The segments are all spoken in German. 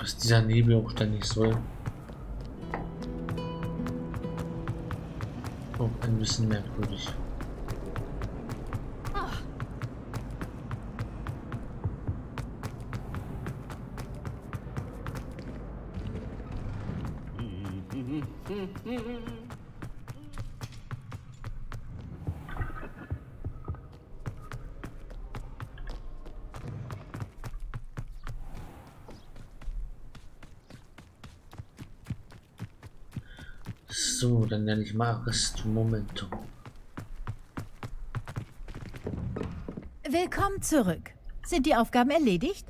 was dieser Nebel auch da nicht soll. Auch ein bisschen merkwürdig. So, dann nenne ich mal Arresto Momentum. Willkommen zurück. Sind die Aufgaben erledigt?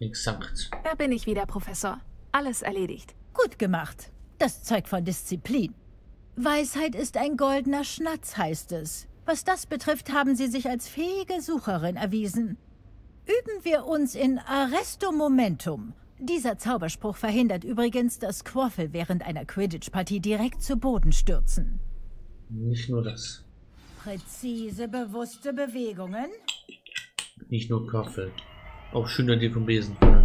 Exakt. Da bin ich wieder, Professor. Alles erledigt. Gut gemacht. Das zeugt von Disziplin. Weisheit ist ein goldener Schatz, heißt es. Was das betrifft, haben Sie sich als fähige Sucherin erwiesen. Üben wir uns in Arresto Momentum. Dieser Zauberspruch verhindert übrigens, dass Quaffel während einer Quidditch-Partie direkt zu Boden stürzen. Nicht nur das. Präzise, bewusste Bewegungen. Nicht nur Quaffel. Auch Schüler, die vom Besen fallen.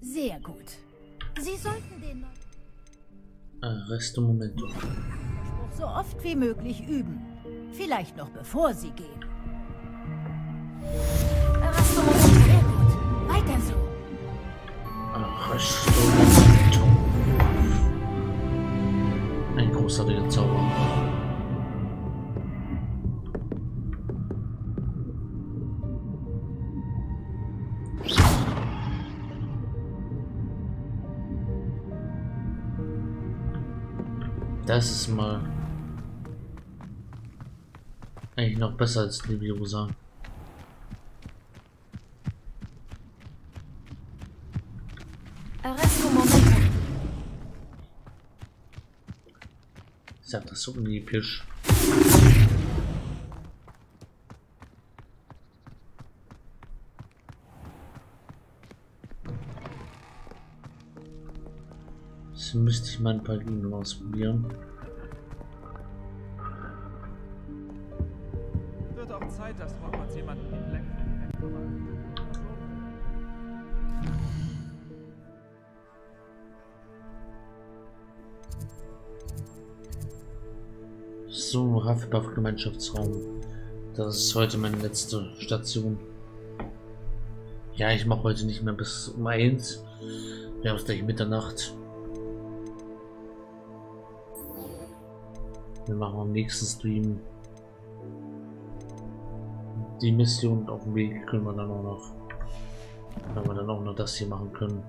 Sehr gut. Sie sollten den Arresto Momentum so oft wie möglich üben. Vielleicht noch bevor Sie gehen. Arresto Momentum, sehr gut. Weiter so. Arresto Momentum. Ein großartiger Zauber. Das ist mal eigentlich noch besser als die Virusa. Ich sag das so unüblich. Müsste ich mal ein paar Dinge ausprobieren. Wird auch Zeit, dass Horklumpe jemanden in Black. So, Hufflepuff Gemeinschaftsraum. Das ist heute meine letzte Station. Ja, ich mache heute nicht mehr bis um 1. Wir haben es gleich Mitternacht. Wir machen am nächsten Stream die Mission auf dem Weg, können wir dann auch noch, wenn wir dann auch noch das hier machen können.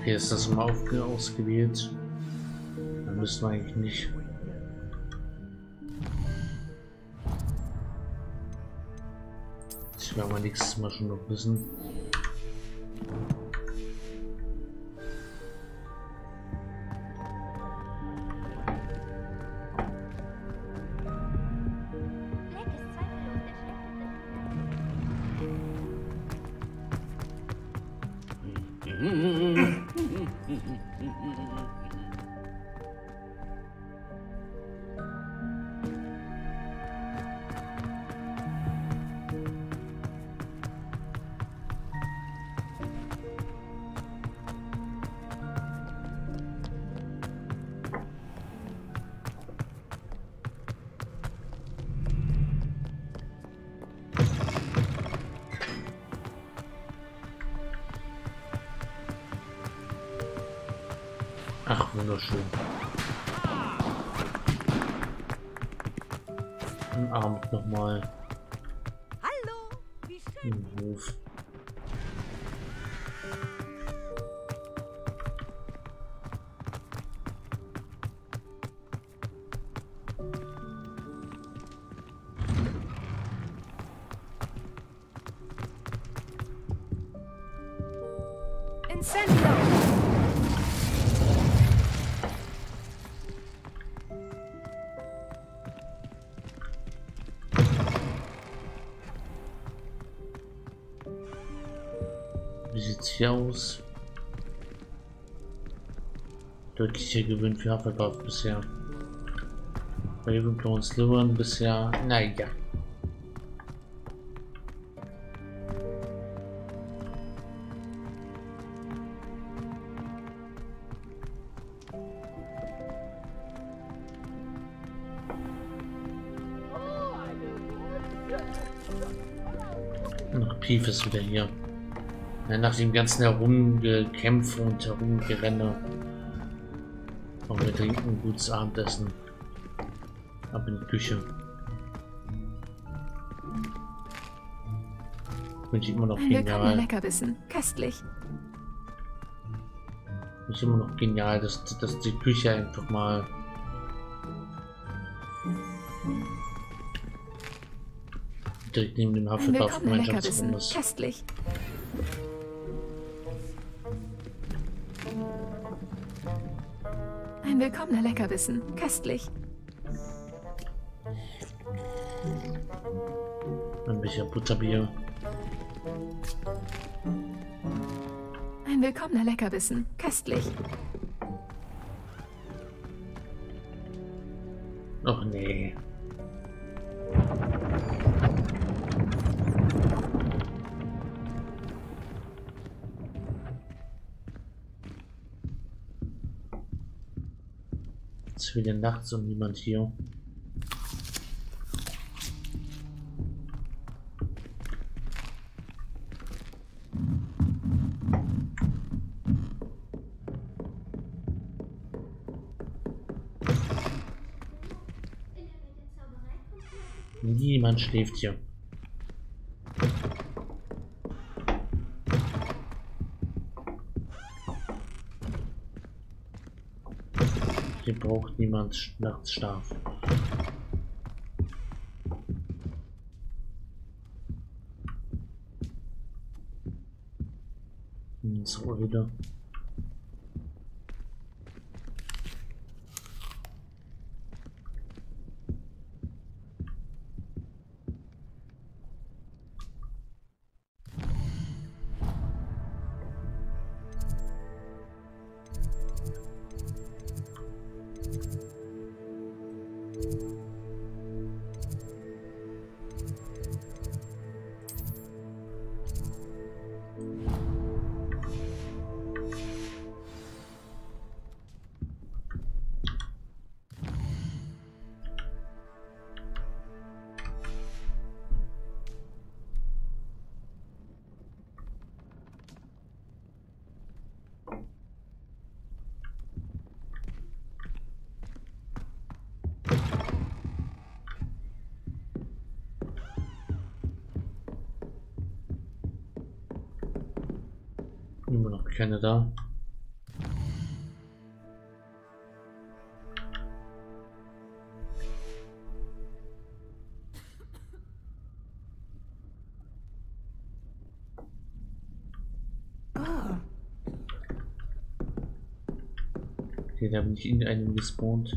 Okay, ist das mal ausgewählt? Dann müssen wir eigentlich nicht. Das werden wir nächstes Mal schon noch wissen. wunderschön. Guten Abend nochmal. Hallo, wie schön. Im Hof. Wie sieht's hier aus? Deutlicher Gewinn für Hufflepuff bisher. Ravenclaw und Slytherin bisher. Naja. Ach, Pief ist wieder hier. Nach dem ganzen Herumgekämpfe und Herumgerenne. Und wir trinken ein gutes Abendessen. Ab in die Küche. Ich wünsche immer noch genial. Leckerbissen. Köstlich. Ich wünsche immer noch genial, dass die Küche einfach mal direkt neben dem Hufflepuff-Gemeinschaftsraum ist. Köstlich. Ein willkommener Leckerbissen. Köstlich. Ein bisschen Butterbier. Ein willkommener Leckerbissen. Köstlich. Och nee. Wieder nachts und niemand hier. Niemand schläft hier. Hier braucht niemand nachts Schlaf. So wieder. Immer noch keine da. Okay, da bin ich in einem gespawnt.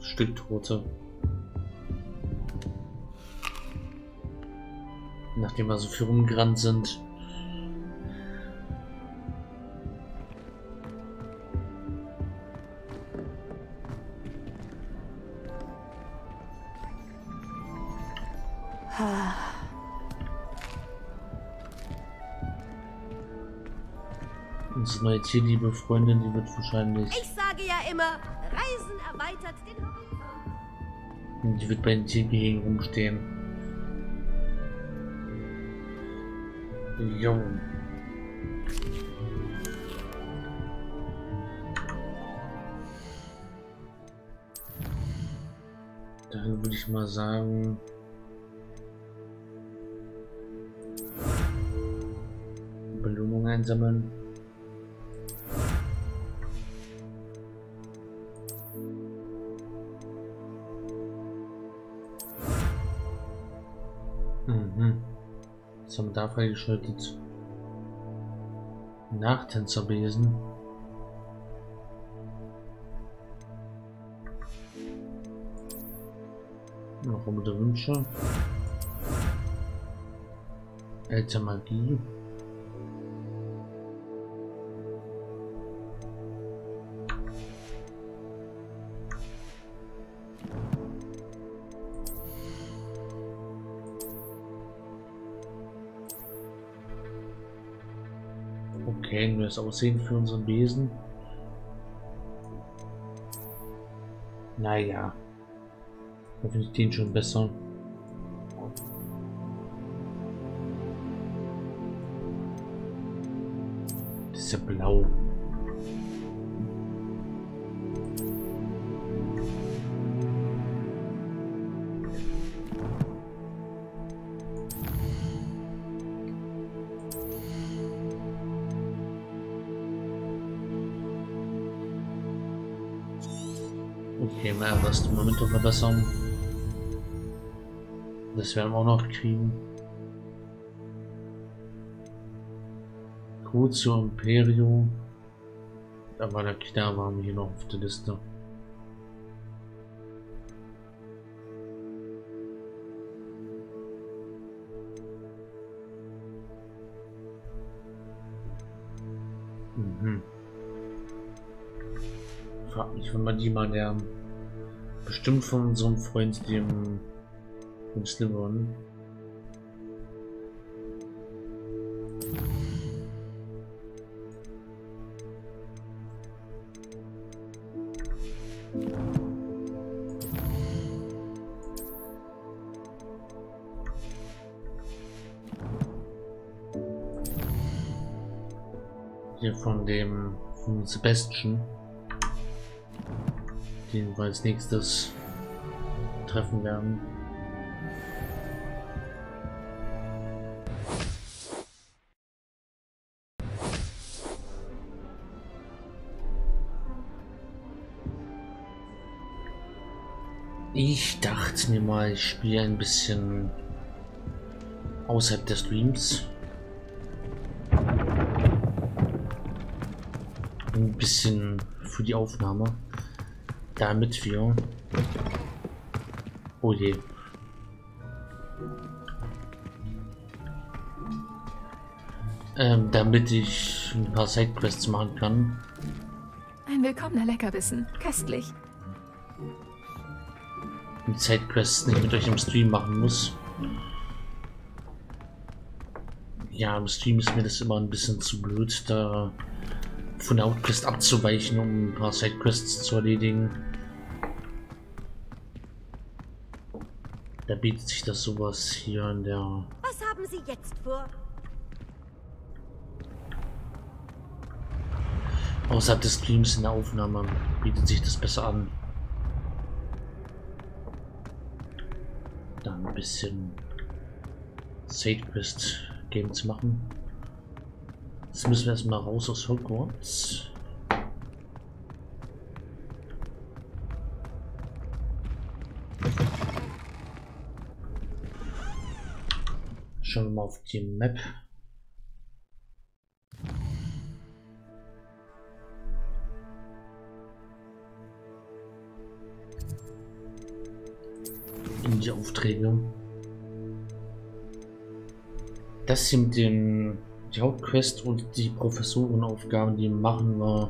Stilltote. Nachdem wir so viel rumgerannt sind. Unsere neue tierliebe Freundin, die wird wahrscheinlich... Ich sage ja immer, Reisen erweitert den Horizont. Die wird bei den Tiergehegen rumstehen. Jo. Dann würde ich mal sagen... Belohnung einsammeln. Was haben wir da freigeschaltet? Nachtänzerbesen. Noch um der Wünsche. Alte Magie. Okay, nur das Aussehen für unseren Besen. Naja. Da finde ich den schon besser. Das ist ja blau. Okay, mal Arresto Momentum verbessern. Das werden wir auch noch kriegen. Crucio Imperio. Aber der Kida waren wir hier noch auf der Liste. Frag mich, wenn man die mal lernen. Bestimmt von unserem Freund, dem Slytherin. Hier von Sebastian. Den wir als nächstes treffen werden. Ich dachte mir mal, ich spiele ein bisschen außerhalb der Streams. Ein bisschen für die Aufnahme. Damit wir... Oh je. Damit ich ein paar Sidequests machen kann. Ein willkommener Leckerbissen. Köstlich. Die Sidequests, die ich mit euch im Stream machen muss. Ja, im Stream ist mir das immer ein bisschen zu blöd, da... von der Hauptquest abzuweichen, um ein paar Sidequests zu erledigen. Da bietet sich das sowas hier in der... Was haben Sie jetzt vor? Außerhalb des Streams in der Aufnahme bietet sich das besser an. Dann ein bisschen Sidequest-Game zu machen. Jetzt müssen wir erstmal raus aus Hogwarts. Schauen wir mal auf die Map. um die Aufträge. Das hier mit den Hauptquest und die Professorenaufgaben, die machen wir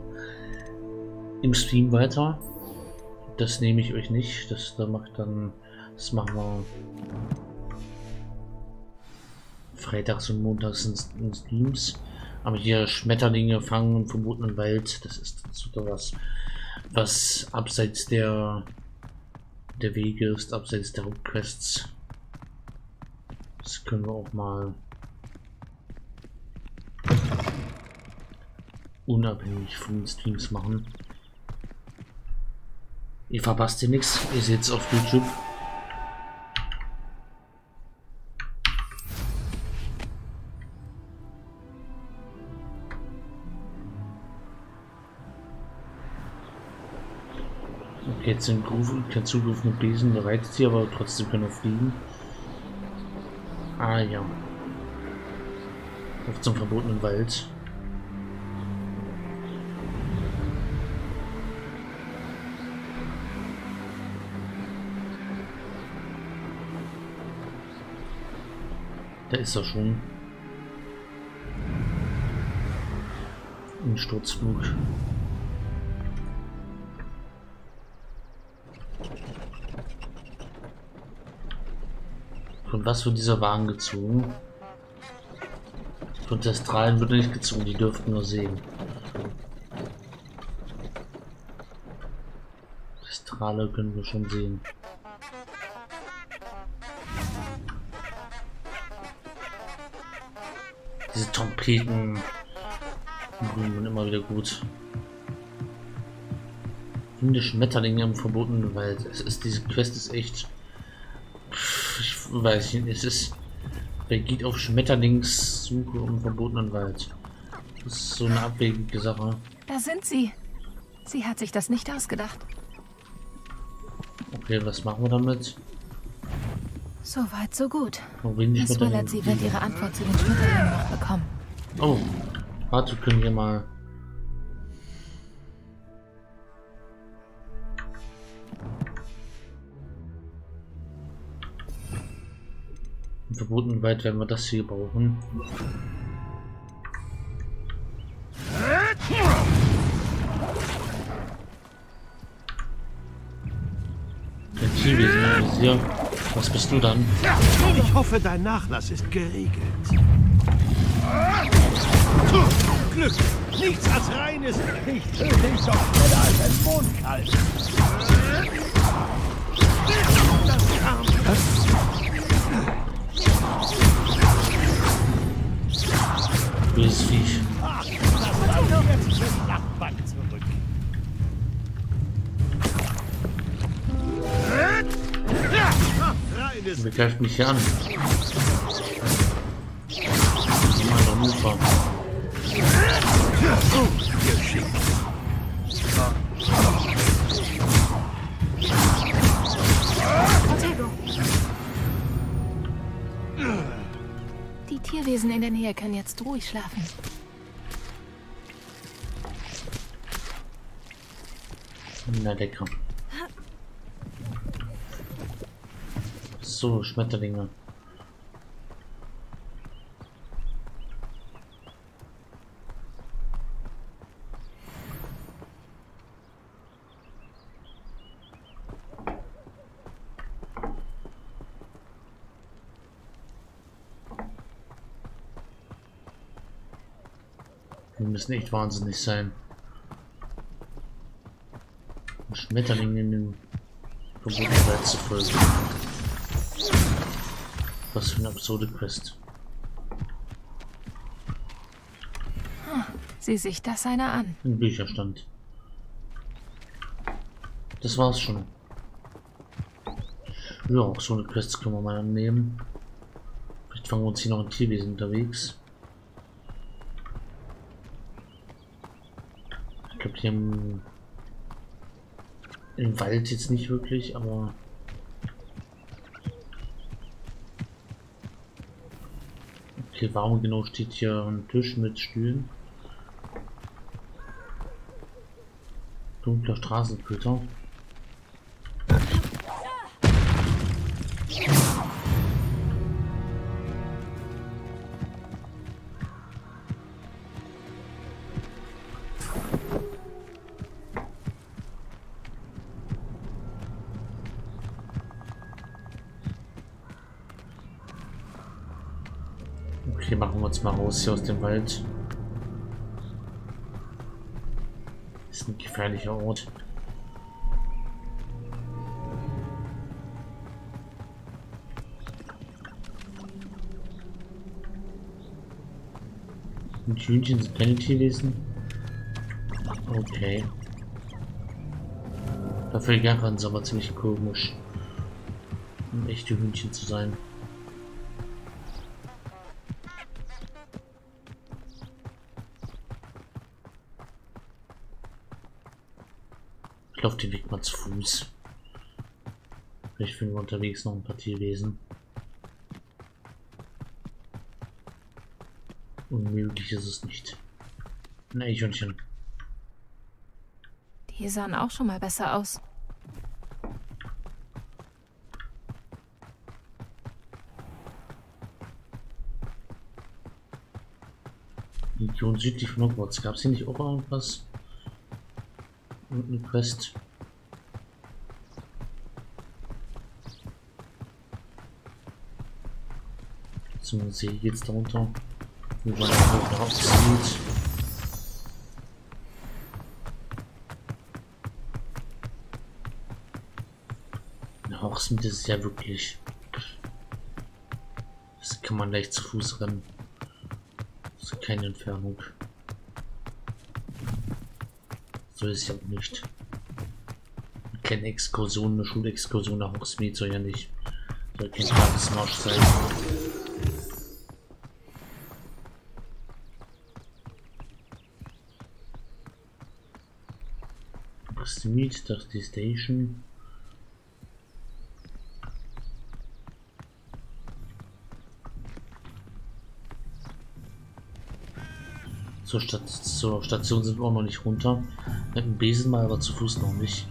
im Stream weiter. Das nehme ich euch nicht. Das machen wir freitags und montags in Streams. Aber hier Schmetterlinge fangen im verbotenen Wald, das ist so was, was abseits der Wege ist, abseits der Hauptquests. Das können wir auch mal unabhängig von den Streams machen. Ihr verpasst hier nichts, ihr seht es auf YouTube. Okay, jetzt sind kein Zugriff mit Besen, der reizt hier, aber trotzdem können wir fliegen. Ah ja. Auf zum verbotenen Wald. Da ist er schon. Ein Sturzflug. Von was wird dieser Wagen gezogen? Von Testralen wird nicht gezogen, die dürften nur sehen. Testrale können wir schon sehen. Diese Trompeten sind immer wieder gut. Finde Schmetterlinge im verbotenen Wald. Diese Quest ist echt. Ich weiß nicht, es ist. Wer geht auf Schmetterlingssuche im verbotenen Wald? Das ist so eine abwegige Sache. Da sind sie. Sie hat sich das nicht ausgedacht. Okay, was machen wir damit? So weit, so gut. Miss Willard, sie wird ihre Antwort zu den Schmetterlingen noch bekommen. Oh, warte, können wir mal... Im verbotenen Wald werden wir das hier brauchen. Der Zielwesen ist hier. Was bist du dann? Ich hoffe, dein Nachlass ist geregelt. Glück! Nichts als reines Licht. Ich töte dich doch schneller als ein Mondkalb. Das kam. Böses Viech. Das jetzt zum Nachbarn zurück. Wer greift mich hier an? Die Tierwesen in der Nähe können jetzt ruhig schlafen. Na, der kommt. So, Schmetterlinge. Wir müssen echt wahnsinnig sein. Schmetterlinge in den verbotenen Wald zu folgen. Was für eine absurde Quest. Sieh sich das einer an. Ein Bücherstand. Das war's schon. Ja, auch so eine Quest können wir mal annehmen. Vielleicht fangen wir uns hier noch ein Tierwesen unterwegs. Ich glaube hier im Wald jetzt nicht wirklich, aber... Okay, warum genau steht hier ein Tisch mit Stühlen? Dunkler Straßenköter. Okay, machen wir uns mal raus hier aus dem Wald. Ist ein gefährlicher Ort. Ein Hühnchen sind keine Tierwesen. Okay. Dafür Garren ist aber ziemlich komisch, um echte Hühnchen zu sein. Ich laufe den Weg mal zu Fuß. Vielleicht finden wir unterwegs noch ein paar Tierwesen. Unmöglich ist es nicht. Ein Eichhörnchen. Die sahen auch schon mal besser aus. Region südlich von Hogwarts. Gab es hier nicht auch irgendwas? Und eine Quest. Zum See geht's darunter. Wo man das abzieht. Hogsmeade ist ja wirklich. Das kann man leicht zu Fuß rennen. Das ist keine Entfernung. So ist es ja auch nicht. Eine kleine Exkursion, eine Schulexkursion nach Hogsmeade soll ja nicht. Soll kein Tagesmarsch sein. Hogsmeade, das ist die Station. Zur Station sind wir auch noch nicht runter. Mit dem Besen mal, aber zu Fuß noch nicht.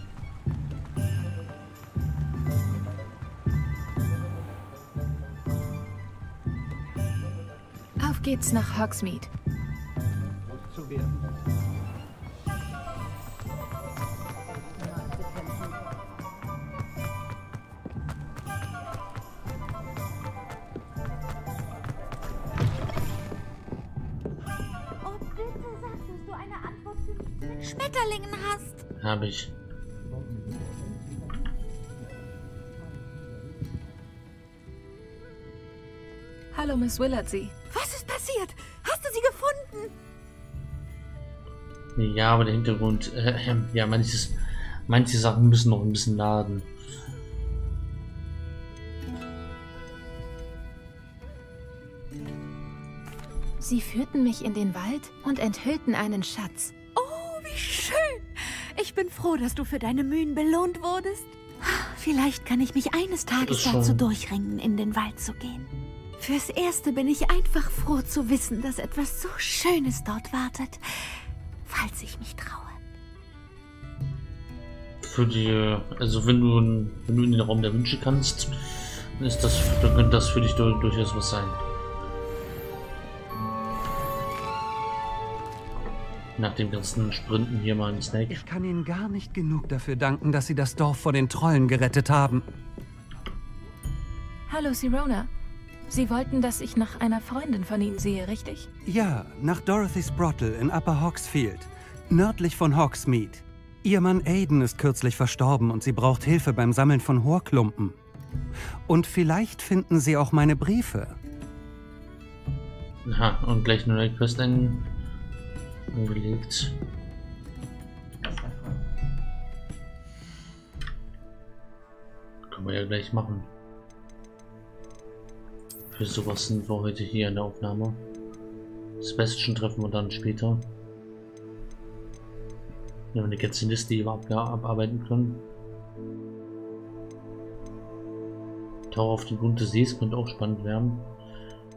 Auf geht's nach Hogsmeade. Habe ich. Hallo, Miss Willardsey. Was ist passiert? Hast du sie gefunden? Ja, aber der Hintergrund, ja, manche Sachen müssen noch ein bisschen laden. Sie führten mich in den Wald und enthüllten einen Schatz. Oh, wie schön! Ich bin froh, dass du für deine Mühen belohnt wurdest. Vielleicht kann ich mich eines Tages dazu durchringen, in den Wald zu gehen. Fürs Erste bin ich einfach froh zu wissen, dass etwas so Schönes dort wartet, falls ich mich traue. Für die, also wenn du in den Raum der Wünsche kannst, dann könnte das für dich durchaus was sein. Nach dem ganzen Sprinten hier mal ein Snack. Ich kann Ihnen gar nicht genug dafür danken, dass Sie das Dorf vor den Trollen gerettet haben. Hallo, Sirona. Sie wollten, dass ich nach einer Freundin von Ihnen sehe, richtig? Ja, nach Dorothy Sprottle in Upper Hawksfield, nördlich von Hogsmeade. Ihr Mann Aiden ist kürzlich verstorben und sie braucht Hilfe beim Sammeln von Horklumpen. Und vielleicht finden Sie auch meine Briefe. Aha, und gleich nur eine Quest ein... angelegt. Können wir ja gleich machen. Für sowas sind wir heute hier in der Aufnahme. Sebastian treffen wir dann später. Wenn wir eine ganze Liste hier abarbeiten können. Tauch auf den Grund des Sees könnte auch spannend werden.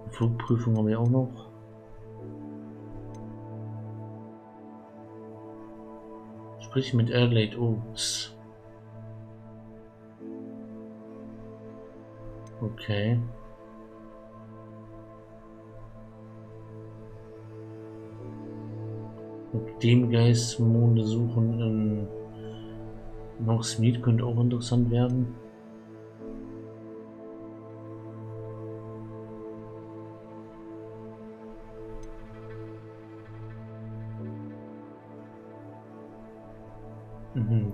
Eine Flugprüfung haben wir auch noch. Sprich mit Adelaide Oaks. Okay. Mit dem Geist Monde suchen in Hogsmeade könnte auch interessant werden.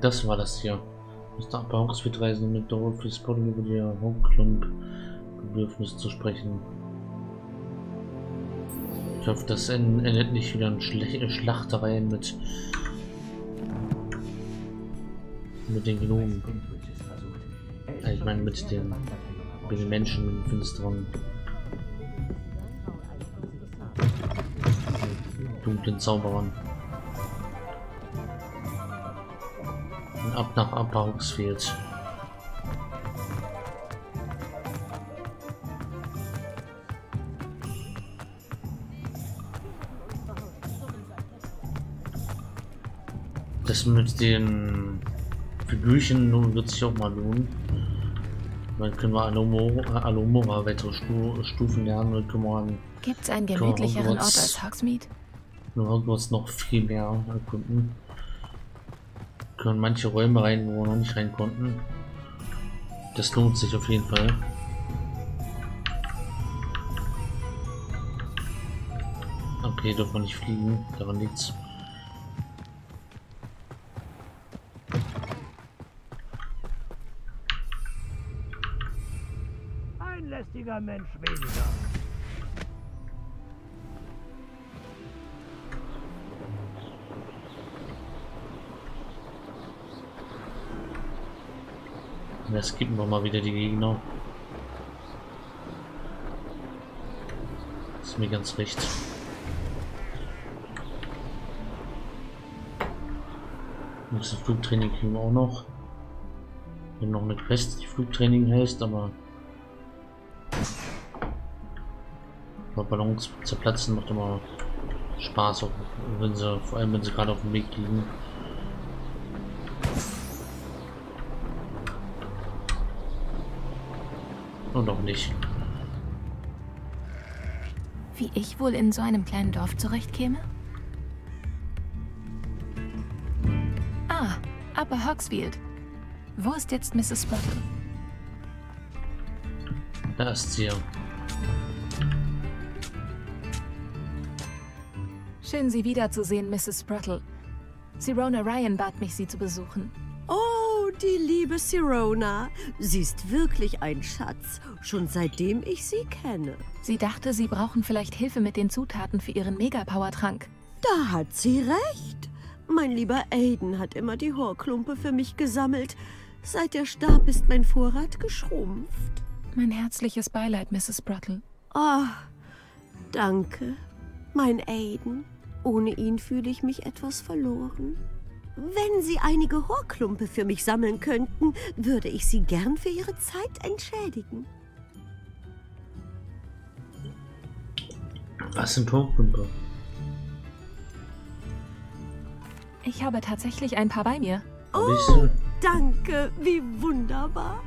Das war das hier. Muss nach Hawksfield reisen, um mit Dorothy Spottle über die Horklumpe-Bedürfnis zu sprechen. Ich hoffe, das endet nicht wieder in Schlachtereien mit den Gnomen. Ich meine mit den Menschen, mit den Finsteren. Dunklen Zauberern. Und ab nach Hawksfield. Das mit den Figürchen nun wird sich auch mal lohnen. Dann können wir Alomora weitere Stufen lernen und kümmern. Gibt es einen gemütlicheren Ort als Hogsmeade? Nur Hogwarts noch viel mehr erkunden. Können manche Räume rein, wo wir noch nicht rein konnten. Das lohnt sich auf jeden Fall. Okay, dürfen wir nicht fliegen, daran liegt's. Ein lästiger Mensch weniger. Das skippen wir mal wieder die Gegner. Das ist mir ganz recht. Und das Flugtraining kriegen wir auch noch. Wir haben noch eine Quest, die Flugtraining heißt, aber Ballons zerplatzen macht immer Spaß, auch wenn sie, vor allem wenn sie gerade auf dem Weg liegen. Und auch nicht. Wie ich wohl in so einem kleinen Dorf zurechtkäme? Ah, aber Hawksfield. Wo ist jetzt Mrs. Spottle? Da ist sie ja. Schön, Sie wiederzusehen, Mrs. Spottle. Sirona Ryan bat mich, Sie zu besuchen. Die liebe Sirona. Sie ist wirklich ein Schatz, schon seitdem ich sie kenne. Sie dachte, Sie brauchen vielleicht Hilfe mit den Zutaten für Ihren Mega-Power-Trank. Da hat sie recht. Mein lieber Aiden hat immer die Horklumpe für mich gesammelt. Seit er starb, ist mein Vorrat geschrumpft. Mein herzliches Beileid, Mrs. Spottle. Oh, danke, mein Aiden. Ohne ihn fühle ich mich etwas verloren. Wenn Sie einige Horklumpe für mich sammeln könnten, würde ich Sie gern für Ihre Zeit entschädigen. Was sind Horklumpe? Ich habe tatsächlich ein paar bei mir. Oh, danke, wie wunderbar.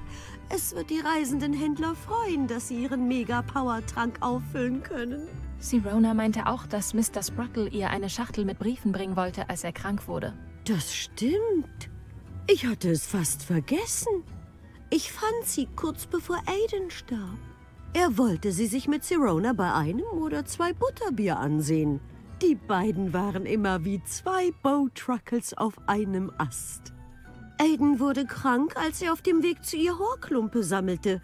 Es wird die reisenden Händler freuen, dass sie ihren Mega-Power-Trank auffüllen können. Sirona meinte auch, dass Mr. Spottle ihr eine Schachtel mit Briefen bringen wollte, als er krank wurde. Das stimmt. Ich hatte es fast vergessen. Ich fand sie kurz bevor Aiden starb. Er wollte sie sich mit Sirona bei einem oder zwei Butterbier ansehen. Die beiden waren immer wie zwei Bowtruckles auf einem Ast. Aiden wurde krank, als er auf dem Weg zu ihr Horklumpe sammelte.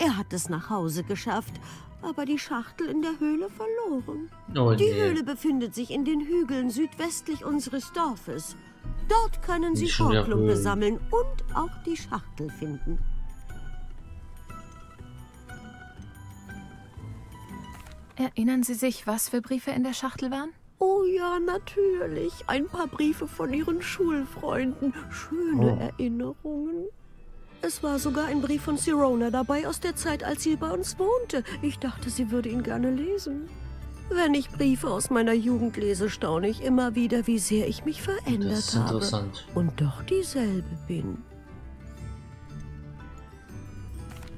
Er hat es nach Hause geschafft, aber die Schachtel in der Höhle verloren. Oh, die Höhle befindet sich in den Hügeln südwestlich unseres Dorfes. Dort können Sie Horklumpe sammeln und auch die Schachtel finden. Erinnern Sie sich, was für Briefe in der Schachtel waren? Oh ja, natürlich. Ein paar Briefe von Ihren Schulfreunden. Schöne Erinnerungen. Es war sogar ein Brief von Sirona dabei aus der Zeit, als sie bei uns wohnte. Ich dachte, sie würde ihn gerne lesen. Wenn ich Briefe aus meiner Jugend lese, staune ich immer wieder, wie sehr ich mich verändert habe und doch dieselbe bin.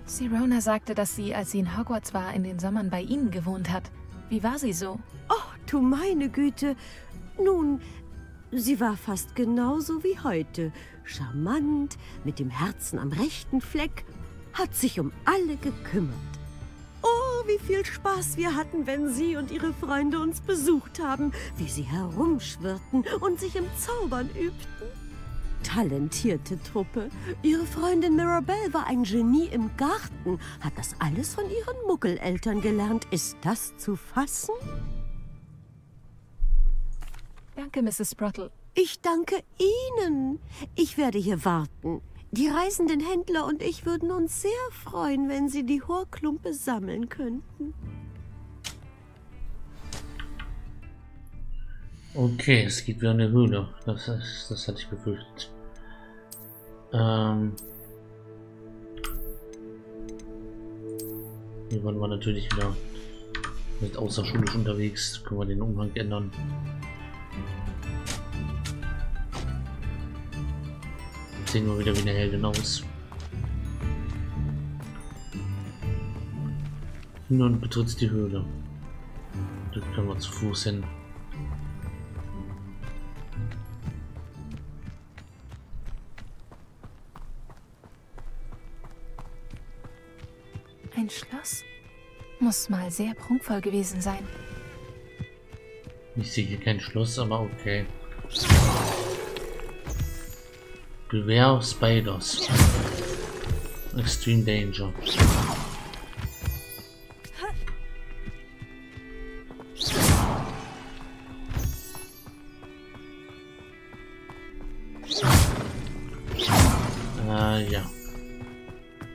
Sirona sagte, dass sie, als sie in Hogwarts war, in den Sommern bei Ihnen gewohnt hat. Wie war sie so? Oh, du meine Güte. Nun, sie war fast genauso wie heute. Charmant, mit dem Herzen am rechten Fleck, hat sich um alle gekümmert. Oh, wie viel Spaß wir hatten, wenn Sie und Ihre Freunde uns besucht haben, wie Sie herumschwirrten und sich im Zaubern übten. Talentierte Truppe. Ihre Freundin Mirabelle war ein Genie im Garten, hat das alles von ihren Muggeleltern gelernt. Ist das zu fassen? Danke, Mrs. Spruttle. Ich danke Ihnen. Ich werde hier warten. Die reisenden Händler und ich würden uns sehr freuen, wenn Sie die Horklumpe sammeln könnten. Okay, es geht wieder in die Höhle. Das hatte ich befürchtet. Hier waren wir natürlich wieder mit außerschulisch unterwegs. Können wir den Umhang ändern. Jetzt sehen wir wieder wie eine Heldin aus. Nun betritt die Höhle. Da können wir zu Fuß hin. Ein Schloss? Muss mal sehr prunkvoll gewesen sein. Ich sehe hier kein Schloss, aber okay. Beware of Spiders. Extreme Danger. Ja.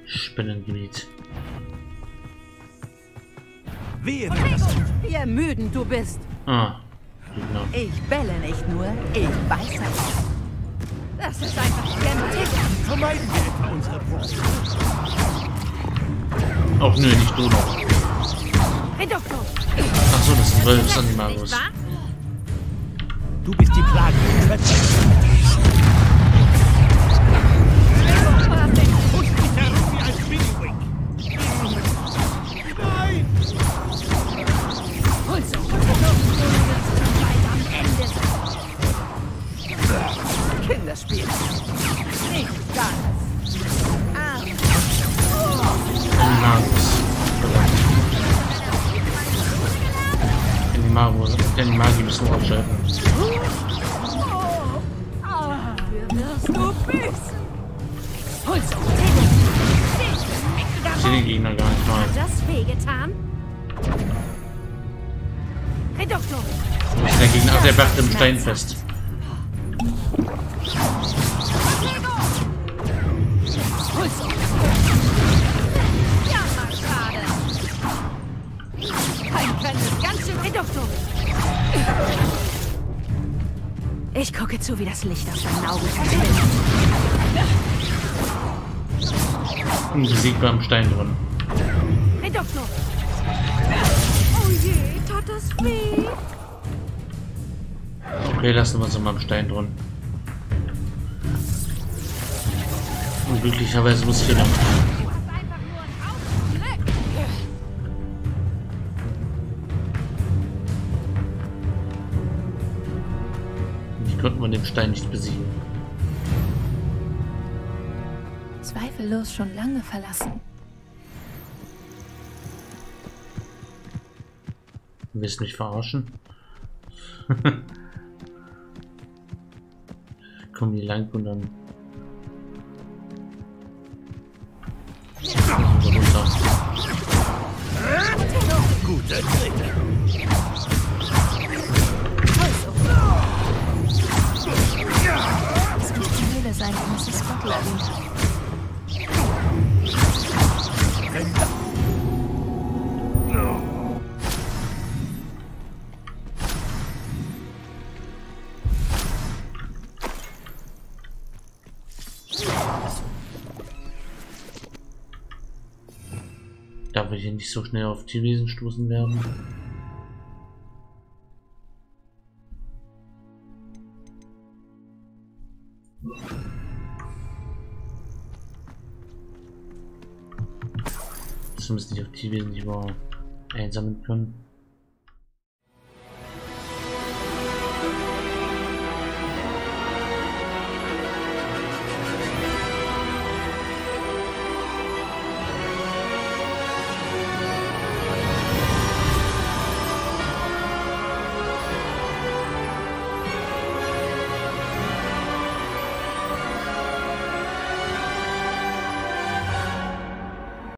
Spinnengebiet. Wie ermüdend du bist. Genau. Ich belle nicht nur, ich weiß es. Das ist einfach genetisch. Vermeiden wir etwa unsere Brust. Auch nö, nicht du noch. Achso, das ist ein Wölfs Animagus. Du bist die Plage. Kinderspiel. Nicht ganz. Den Magie müssen wir abschalten. Du bist. Ich sehe die Gegner gar nicht mal. Hat das wehgetan? Reduktor. Der Gegner hat der Bart im Stein fest. Ich gucke zu, wie das Licht aus seinen Augen verschwindet. Unbesiegbar am Stein drin. Oh je, tat das weh. Okay, lassen wir uns mal am Stein drin. Und glücklicherweise muss ich hier noch. Konnten wir den Stein nicht besiegen. Zweifellos schon lange verlassen. Willst du mich verarschen? Komm hier lang und dann. Runter. Guter Trick. Sein Mrs. Butler. Darf ich hier nicht so schnell auf die Riesen stoßen werden? Zumindest nicht auf die Wesen, die wir einsammeln können.